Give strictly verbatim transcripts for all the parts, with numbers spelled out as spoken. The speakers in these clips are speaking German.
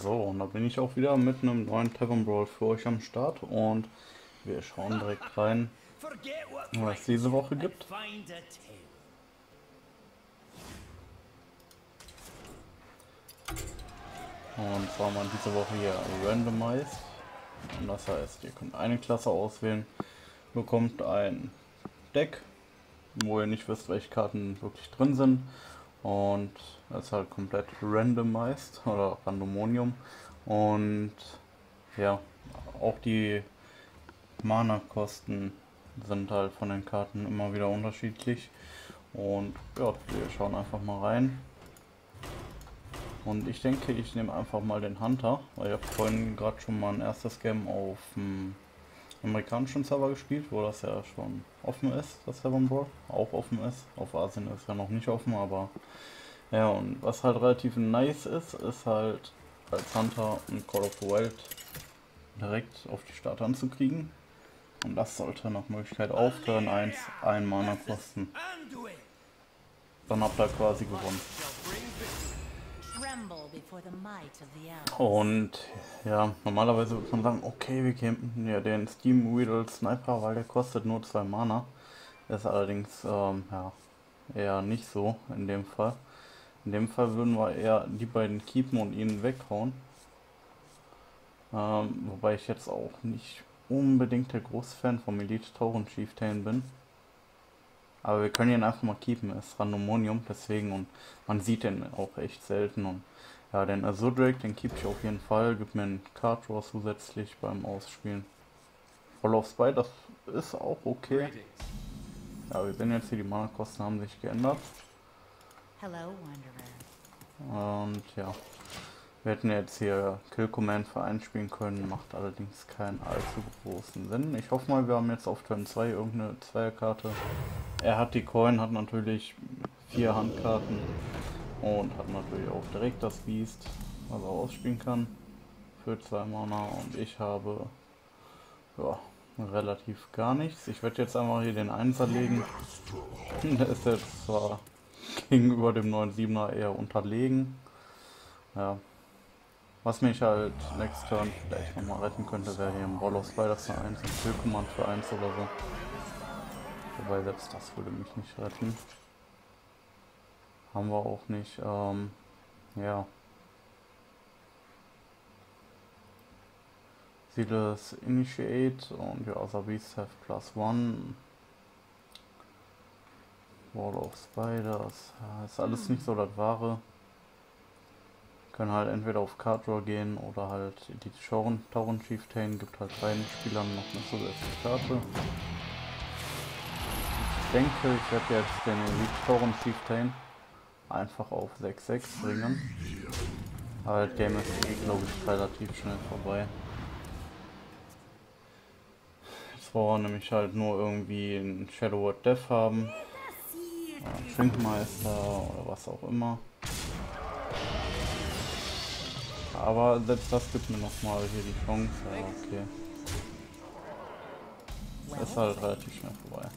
So, und da bin ich auch wieder mit einem neuen Tavern Brawl für euch am Start und wir schauen direkt rein, was es diese Woche gibt. Und zwar mal diese Woche hier randomized. Und das heißt, ihr könnt eine Klasse auswählen, bekommt ein Deck, wo ihr nicht wisst, welche Karten wirklich drin sind. Und das ist halt komplett randomized oder Randomonium. Und ja, auch die Mana-Kosten sind halt von den Karten immer wieder unterschiedlich. Und ja, wir schauen einfach mal rein. Und ich denke, ich nehme einfach mal den Hunter, weil ich habe vorhin gerade schon mal ein erstes Game auf dem amerikanischen Server gespielt, wo das ja schon offen ist, das Tavern Brawl auch offen ist. Auf Asien ist ja noch nicht offen, aber ja, und was halt relativ nice ist, ist halt als Hunter und Call of the Wild direkt auf die Starter anzukriegen. Und das sollte nach Möglichkeit auf Turn eins ein Mana kosten. Dann habt ihr quasi gewonnen. Und ja, normalerweise würde man sagen, okay, wir kämpfen ja den Steam Weedle Sniper, weil der kostet nur zwei Mana. Ist allerdings ähm, ja, eher nicht so in dem Fall. In dem Fall würden wir eher die beiden keepen und ihnen weghauen. Ähm, wobei ich jetzt auch nicht unbedingt der große Fan vom Elite Tauren Chieftain bin. Aber wir können ihn einfach mal keepen, er ist Randomonium, deswegen, und man sieht den auch echt selten. Und ja, den Azure Drake, den keep ich auf jeden Fall, gibt mir einen Card Draw zusätzlich beim Ausspielen. Ball of Spiders ist auch okay. Ja, wir sehen jetzt hier, die Mana-Kosten haben sich geändert. Und ja, wir hätten jetzt hier Kill Command für einspielen können, macht allerdings keinen allzu großen Sinn. Ich hoffe mal, wir haben jetzt auf Turn zwei irgendeine Zweierkarte. Er hat die Coin, hat natürlich vier Handkarten und hat natürlich auch direkt das Beast, was er ausspielen kann für zwei Mana, und ich habe ja, relativ gar nichts. Ich werde jetzt einfach hier den Einser legen. Der ist jetzt zwar gegenüber dem neun siebener eher unterlegen. Ja. Was mich halt next turn vielleicht nochmal retten könnte, wäre hier ein Ball of Spiders für eins, ein Kill Command für eins oder so. Wobei selbst das würde mich nicht retten. Haben wir auch nicht. Ähm, ja. Sieht das Initiate und your other beasts have plus one. Ball of Spiders. Ja, ist alles nicht so das Wahre. Können halt entweder auf Card Draw gehen oder halt die Tauren Chieftain gibt halt beiden Spielern noch eine zusätzliche Karte. Ich denke, ich werde jetzt den Elite Tauren Chieftain einfach auf sechs sechs bringen. Aber das Game ist eh, glaube ich, relativ schnell vorbei. Jetzt brauchen wir nämlich halt nur irgendwie einen Shadow Word Death haben. Ja, Schinkmeister oder was auch immer. Aber selbst das gibt mir nochmal hier die Chance, ja, okay. Ist halt relativ schnell vorbei.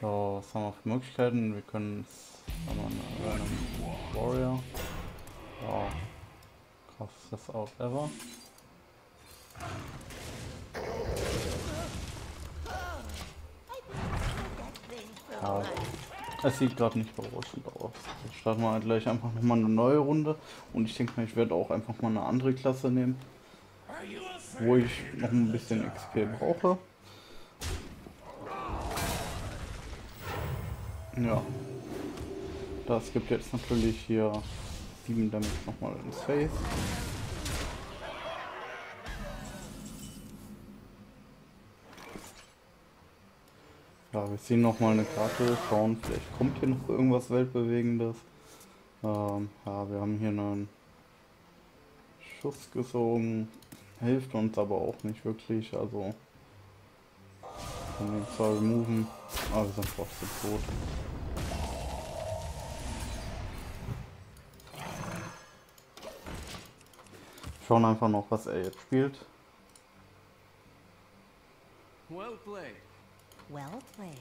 So, was haben wir für Möglichkeiten? Wir können es... Warrior. Wow. Krasses Out ever. Ja. Es sieht gerade nicht berauschend aus. Jetzt starten wir halt gleich einfach nochmal eine neue Runde. Und ich denke mal, ich werde auch einfach mal eine andere Klasse nehmen, wo ich noch ein bisschen X P brauche. Ja. Das gibt jetzt natürlich hier sieben Damage nochmal ins Face. Ja, wir ziehen nochmal eine Karte, schauen, vielleicht kommt hier noch irgendwas Weltbewegendes. Ähm, ja, wir haben hier einen Schuss gezogen, hilft uns aber auch nicht wirklich, also können wir zwar removen, aber wir sind trotzdem tot. Schauen einfach noch, was er jetzt spielt. Well played. Well played.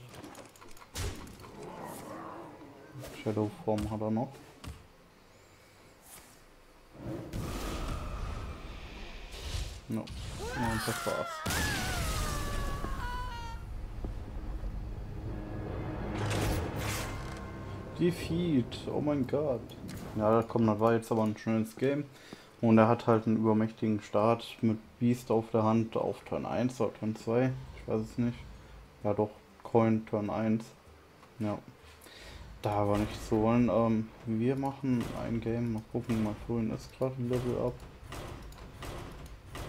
Shadowform hat er noch. No. Und das war's. Defeat, oh mein Gott. Ja, komm, das war jetzt aber ein schönes Game. Und er hat halt einen übermächtigen Start mit Beast auf der Hand auf Turn eins oder Turn zwei. Ich weiß es nicht. Ja doch, Coin Turn eins. Ja. Da war nichts zu wollen. Ähm, wir machen ein Game. Mal gucken, mal holen ist gerade ein Level ab.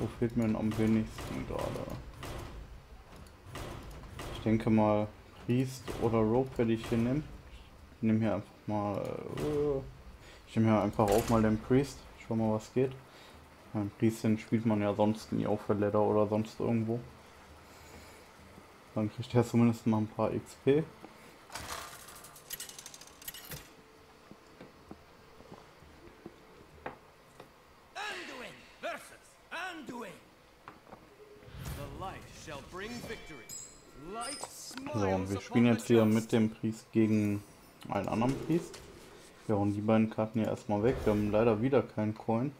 Wo fehlt mir denn am wenigsten gerade? Ich denke mal Priest oder Rope werde ich hier nehmen. Ich nehme hier einfach mal. Äh, ich nehme hier einfach auch mal den Priest. Schau mal, was geht. Ein Priest spielt man ja sonst nie auf der Ladder oder sonst irgendwo. Dann kriegt er zumindest mal ein paar X P. So, und wir spielen jetzt hier mit dem Priest gegen einen anderen Priest. Wir hauen die beiden Karten hier erstmal weg. Wir haben leider wieder keinen Coin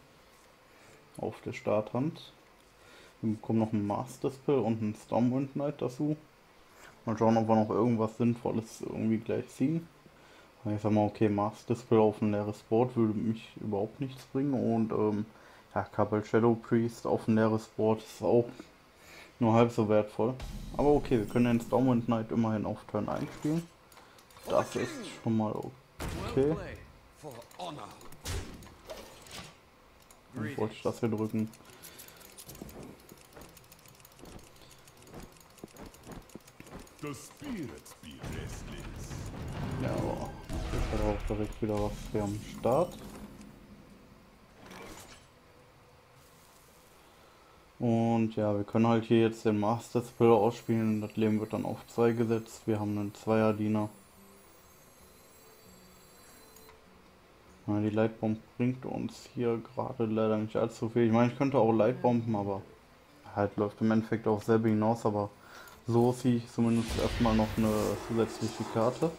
auf der Starthand. Wir bekommen noch einen Mars Dispel und einen Stormwind Knight dazu. Mal schauen, ob wir noch irgendwas Sinnvolles irgendwie gleich ziehen. Ich sag mal, okay, Mars Dispel auf ein leeres Board würde mich überhaupt nichts bringen. Und ähm, ja, Cabal Shadow Priest auf ein leeres Board ist auch nur halb so wertvoll. Aber okay, wir können den Stormwind Knight immerhin auf Turn eins spielen. Das ist schon mal okay. Dann wollte ich das hier drücken. Ja, aber ich habe auch direkt wieder was hier am Start. Und ja, wir können halt hier jetzt den Master Spiller ausspielen. Das Leben wird dann auf zwei gesetzt. Wir haben einen Zweier-Diener. Ja, die Light Bomb bringt uns hier gerade leider nicht allzu viel. Ich meine, ich könnte auch Light Bomben, aber halt läuft im Endeffekt auf selber hinaus. Aber so ziehe ich zumindest erstmal noch eine zusätzliche Karte.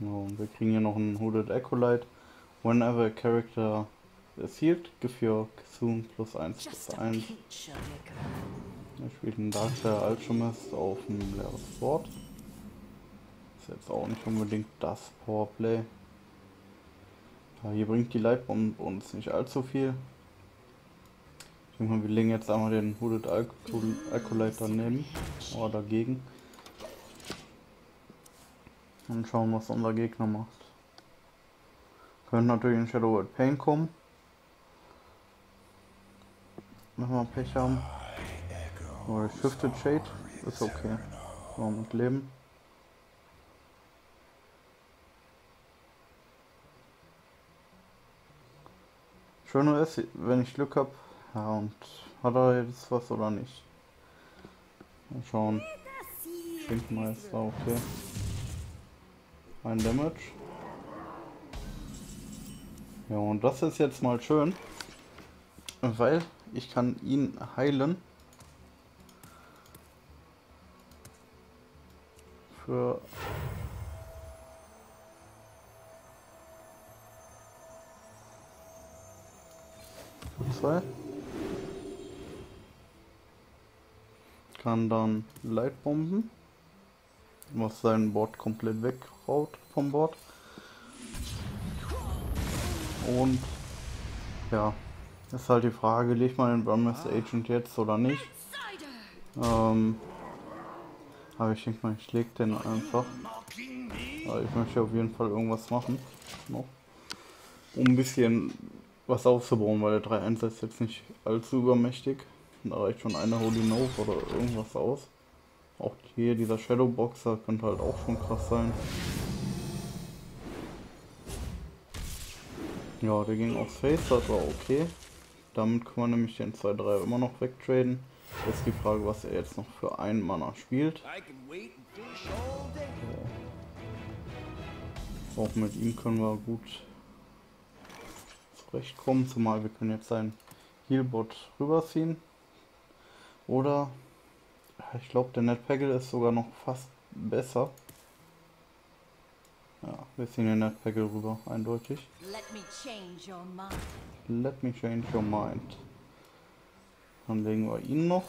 So, und wir kriegen hier noch einen Hooded Acolyte. Whenever a character is healed, give your Ksun plus eins plus eins. Er spielt einen Dark Alchemist auf ein leeres Board. Ist jetzt auch nicht unbedingt das Powerplay. Ja, hier bringt die Light Bomb uns nicht allzu viel. Ich denke mal, wir legen jetzt einmal den Hooded Acolyte daneben oder dagegen. Und schauen, was unser Gegner macht. Könnte natürlich in Shadow Word Pain kommen. Wenn wir Pech haben. Oder Shifted Shade. Ist okay. So, mit Leben. Schöner ist, wenn ich Glück habe. Ja, und hat er jetzt was oder nicht? Mal schauen. Schinkmeister, okay. Ein Damage. Ja, und das ist jetzt mal schön, weil ich kann ihn heilen für zwei. Kann dann Lightbomben, was sein Board komplett weg vom Board. Und ja, ist halt die Frage, legt man den Brumless Agent jetzt oder nicht? Ähm, aber ich denke mal, ich leg den einfach. Aber ich möchte auf jeden Fall irgendwas machen, noch, um ein bisschen was aufzubauen, weil der drei eins ist jetzt nicht allzu übermächtig. Da reicht schon eine Holy Nova oder irgendwas aus. Auch hier dieser Shadow Boxer könnte halt auch schon krass sein. Ja, der ging aufs Face, das war okay. Damit kann man nämlich den zwei drei immer noch wegtraden. Jetzt die Frage, was er jetzt noch für einen Mana spielt. So. Auch mit ihm können wir gut zurechtkommen, zumal wir können jetzt seinen Healbot rüberziehen. Oder ich glaube, der Netpegel ist sogar noch fast besser. Ja, wir ziehen den Netpegel rüber, eindeutig. Let me change your mind. Let me change your mind. Dann legen wir ihn noch.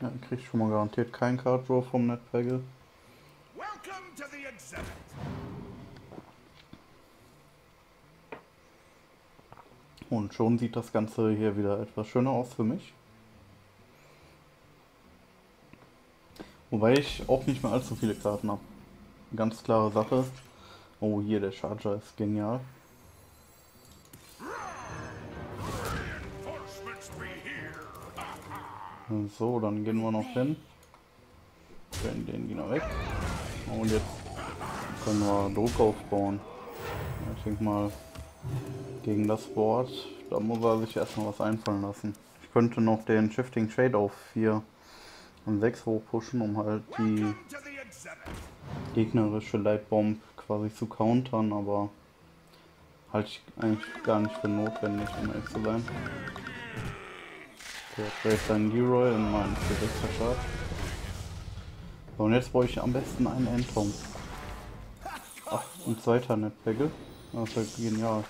Ja, dann kriegt schon mal garantiert kein Card Draw vom Netpegel. Und schon sieht das Ganze hier wieder etwas schöner aus für mich. Wobei ich auch nicht mehr allzu viele Karten habe. Ganz klare Sache. Oh, hier der Charger ist genial. So, dann gehen wir noch hin. Können den wieder weg. Und jetzt können wir Druck aufbauen. Ich denke mal, gegen das Board, da muss er sich erstmal was einfallen lassen. Ich könnte noch den Shifting Trade auf vier und sechs hochpushen, um halt die gegnerische Light Bomb quasi zu countern, aber halte ich eigentlich gar nicht für notwendig, um ehrlich zu sein. Der trägt seinen Leroy in meinen vier sechser. So, und jetzt brauche ich am besten einen Endturm. Ach, ein zweiter Netpegel. Das ist halt genial.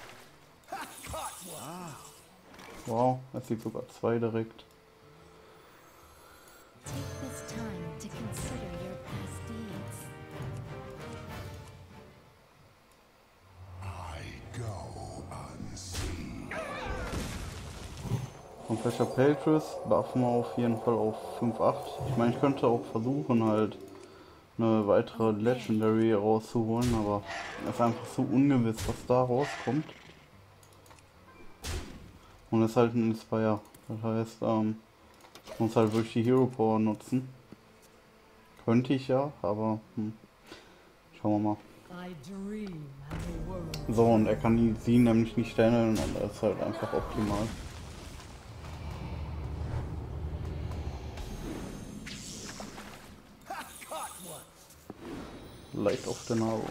Wow, es sieht sogar zwei direkt. Komplexer Peltris buffen wir auf jeden Fall auf fünf acht. Ich meine, ich könnte auch versuchen, halt eine weitere Legendary rauszuholen, aber es ist einfach so ungewiss, was da rauskommt. Und es ist halt ein Inspire. Das heißt, ähm, ich muss halt wirklich die Hero Power nutzen. Könnte ich ja, aber hm. Schauen wir mal. So, und er kann sie nämlich nicht stellen und das ist halt einfach optimal. Light of the Narrow.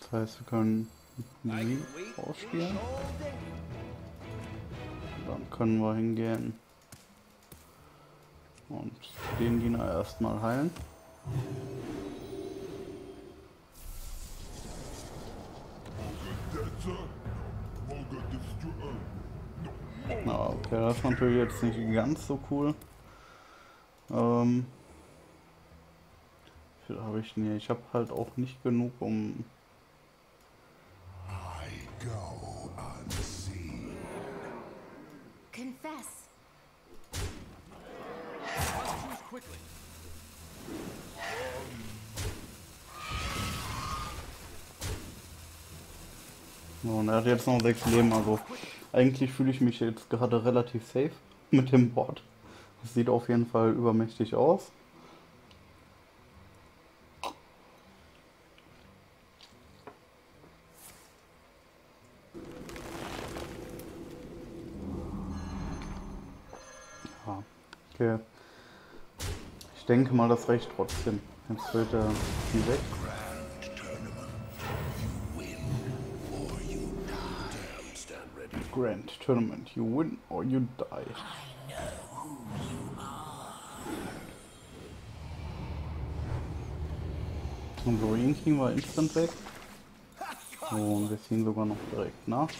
Das heißt, wir können sie ausspielen. Dann können wir hingehen und den Diener erstmal heilen. Na, okay, das ist natürlich jetzt nicht ganz so cool. Ähm, wie viel habe ich denn hier? Ich habe halt auch nicht genug, um... So, und er hat jetzt noch sechs Leben, also eigentlich fühle ich mich jetzt gerade relativ safe mit dem Board. Das sieht auf jeden Fall übermächtig aus. Ja, okay. Ich denke mal, das reicht trotzdem. Jetzt fällt er die weg. Grand Tournament, you win or you die. I know who you are. Und so, ihn kriegen wir instant weg. Und wir ziehen sogar noch direkt nach.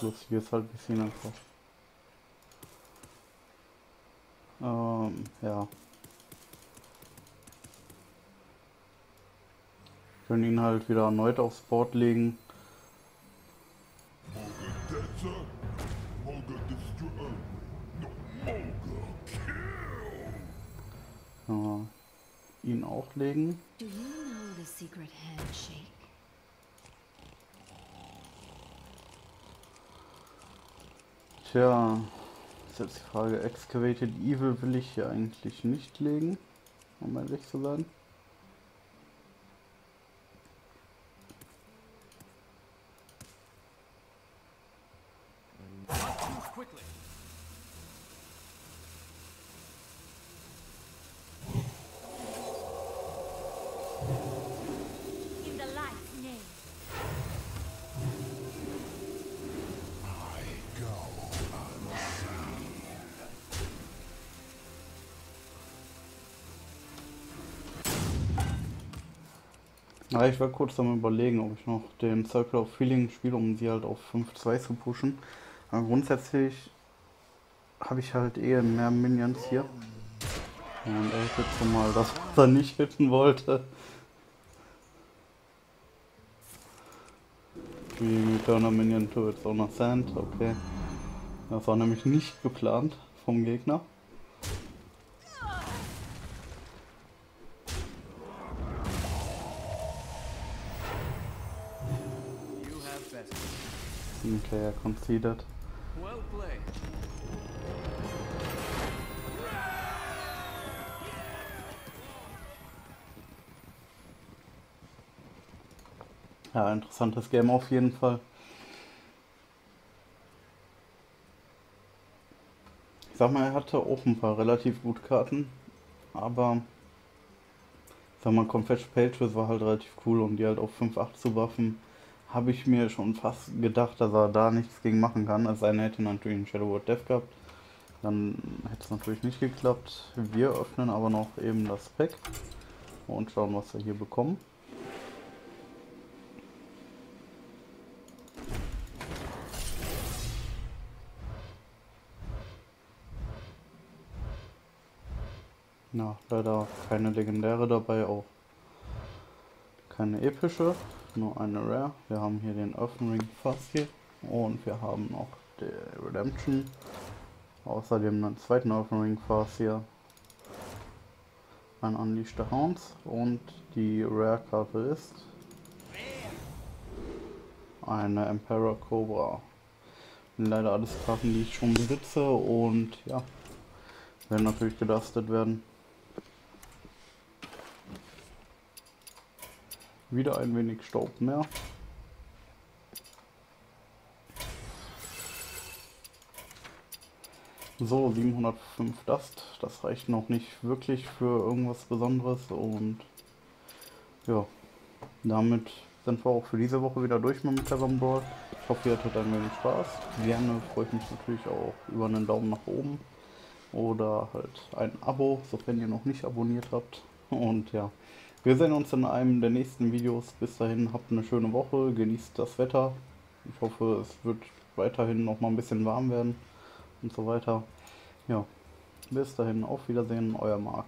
Plus hier ist halt ein bisschen einfach. Ähm, ja. Wir können ihn halt wieder erneut aufs Board legen. Ja, ihn auch legen. Tja, ist jetzt die Frage, Excavated Evil will ich hier eigentlich nicht legen, um ehrlich zu sein. Ja, ich war kurz am Überlegen, ob ich noch den Circle of Feeling spiele, um die halt auf fünf zwei zu pushen. Aber grundsätzlich habe ich halt eh mehr Minions hier. Und er hit schon mal das, was er nicht hitten wollte. Wie mit Turner Minion to its owner Sand, okay. Das war nämlich nicht geplant vom Gegner. Okay, er conceded. Ja, interessantes Game auf jeden Fall. Ich sag mal, er hatte auch ein paar relativ gute Karten, aber ich sag mal, Confess Peltris war halt relativ cool, um die halt auf fünf acht zu buffen. Habe ich mir schon fast gedacht, dass er da nichts gegen machen kann. Also einer hätte natürlich einen Shadow Word Death gehabt. Dann hätte es natürlich nicht geklappt. Wir öffnen aber noch eben das Pack und schauen, was wir hier bekommen. Na, leider keine legendäre dabei, auch keine epische. Nur eine Rare. Wir haben hier den Earthen Ring Farseer und wir haben noch die Redemption. Außerdem einen zweiten Earthen Ring Farseer, ein Unleashed the Hounds und die Rare Karte ist eine Emperor Cobra. Leider alles Karten, die ich schon besitze und ja, werden natürlich gedustet werden. Wieder ein wenig Staub mehr. So, siebenhundertfünf Dust. Das reicht noch nicht wirklich für irgendwas Besonderes. Und ja, damit sind wir auch für diese Woche wieder durch mit dem Tavern Brawl. Ich hoffe, ihr hattet ein wenig Spaß. Gerne freue ich mich natürlich auch über einen Daumen nach oben. Oder halt ein Abo, sofern ihr noch nicht abonniert habt. Und ja. Wir sehen uns in einem der nächsten Videos. Bis dahin, habt eine schöne Woche, genießt das Wetter. Ich hoffe, es wird weiterhin noch mal ein bisschen warm werden und so weiter. Ja, bis dahin, auf Wiedersehen, euer Marc.